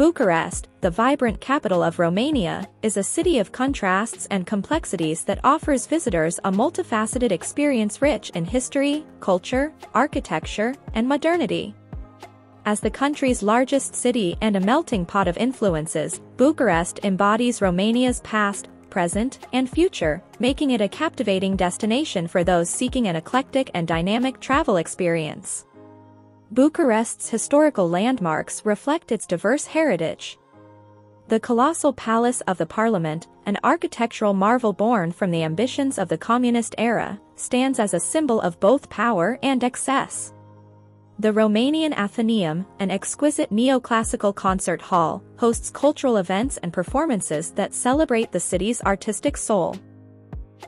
Bucharest, the vibrant capital of Romania, is a city of contrasts and complexities that offers visitors a multifaceted experience rich in history, culture, architecture, and modernity. As the country's largest city and a melting pot of influences, Bucharest embodies Romania's past, present, and future, making it a captivating destination for those seeking an eclectic and dynamic travel experience. Bucharest's historical landmarks reflect its diverse heritage. The colossal Palace of the Parliament, an architectural marvel born from the ambitions of the communist era, stands as a symbol of both power and excess. The Romanian Athenaeum, an exquisite neoclassical concert hall, hosts cultural events and performances that celebrate the city's artistic soul.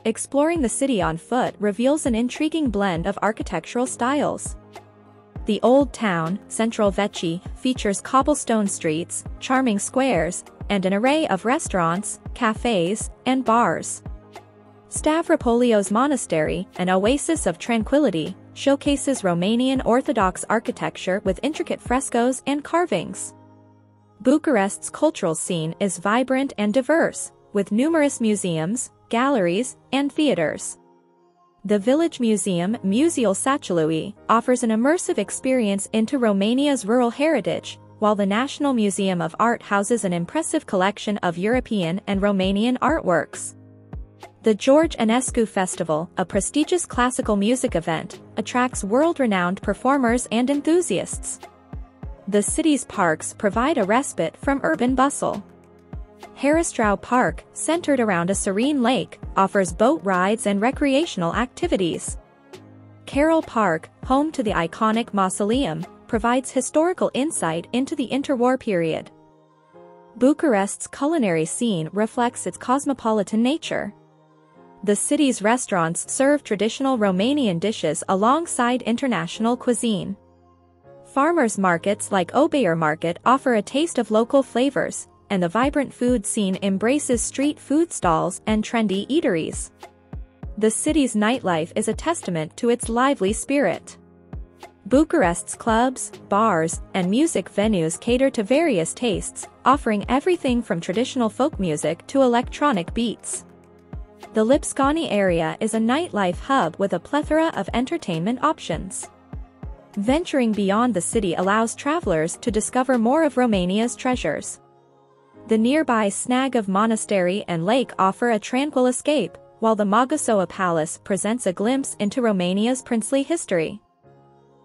Exploring the city on foot reveals an intriguing blend of architectural styles. The Old Town, Centrul Vechi, features cobblestone streets, charming squares, and an array of restaurants, cafes, and bars. Stavropoleos Monastery, an oasis of tranquility, showcases Romanian Orthodox architecture with intricate frescoes and carvings. Bucharest's cultural scene is vibrant and diverse, with numerous museums, galleries, and theaters. The village museum, Muzeul Satului, offers an immersive experience into Romania's rural heritage, while the National Museum of Art houses an impressive collection of European and Romanian artworks. The George Enescu Festival, a prestigious classical music event, attracts world-renowned performers and enthusiasts. The city's parks provide a respite from urban bustle. Haristrau Park, centered around a serene lake, offers boat rides and recreational activities. Carol Park, home to the iconic mausoleum, provides historical insight into the interwar period. Bucharest's culinary scene reflects its cosmopolitan nature. The city's restaurants serve traditional Romanian dishes alongside international cuisine. Farmers' markets like Obor Market offer a taste of local flavors, and the vibrant food scene embraces street food stalls and trendy eateries. The city's nightlife is a testament to its lively spirit. Bucharest's clubs, bars, and music venues cater to various tastes, offering everything from traditional folk music to electronic beats. The Lipscani area is a nightlife hub with a plethora of entertainment options. Venturing beyond the city allows travelers to discover more of Romania's treasures. The nearby Snagov Monastery and lake offer a tranquil escape, while the Mogoșoaia Palace presents a glimpse into Romania's princely history.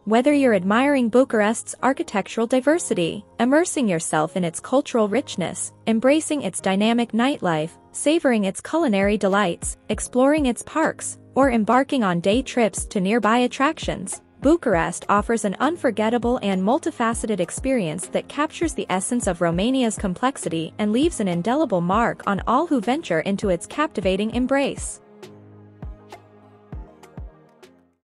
Whether you're admiring Bucharest's architectural diversity, immersing yourself in its cultural richness, embracing its dynamic nightlife, savoring its culinary delights, exploring its parks, or embarking on day trips to nearby attractions, Bucharest offers an unforgettable and multifaceted experience that captures the essence of Romania's complexity and leaves an indelible mark on all who venture into its captivating embrace.